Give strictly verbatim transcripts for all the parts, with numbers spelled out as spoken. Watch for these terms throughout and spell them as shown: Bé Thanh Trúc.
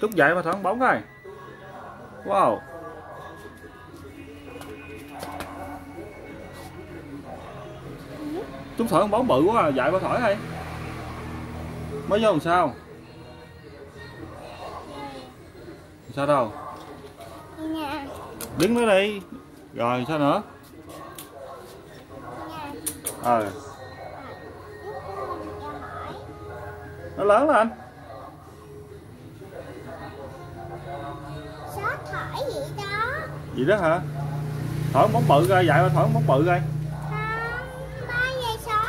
Trúc dậy mà thắng bóng rồi. Wow. Trúc thổi con bóng bự quá à, dậy mà thổi thôi. Mới vô làm sao? Sao đâu? Đứng nữa đi. Rồi sao nữa? Ờ. À. Nó lớn lên. Sót thổi vậy đó. Vậy đó hả? Thổi bóng bự coi, dạy ba thổi bóng bự coi. Không, ba dạy sót.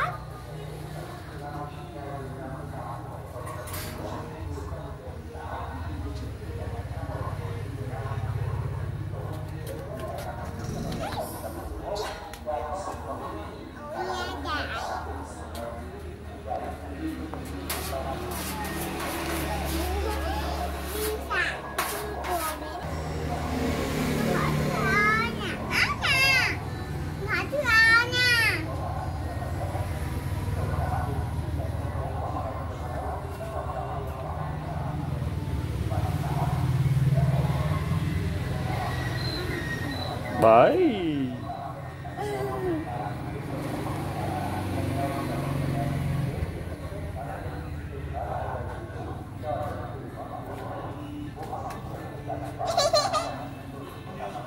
Bởi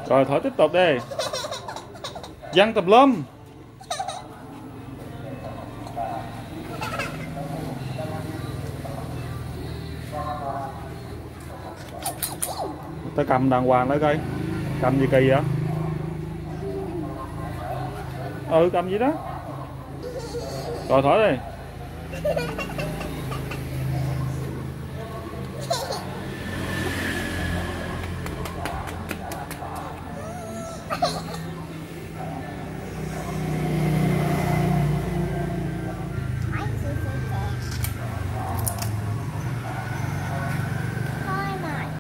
rồi thổi tiếp tục đi, văng tùm lum. Tao cầm đàng hoàng lại coi, cầm gì kỳ vậy? Ừ, cầm gì đó. Rồi thổi đi.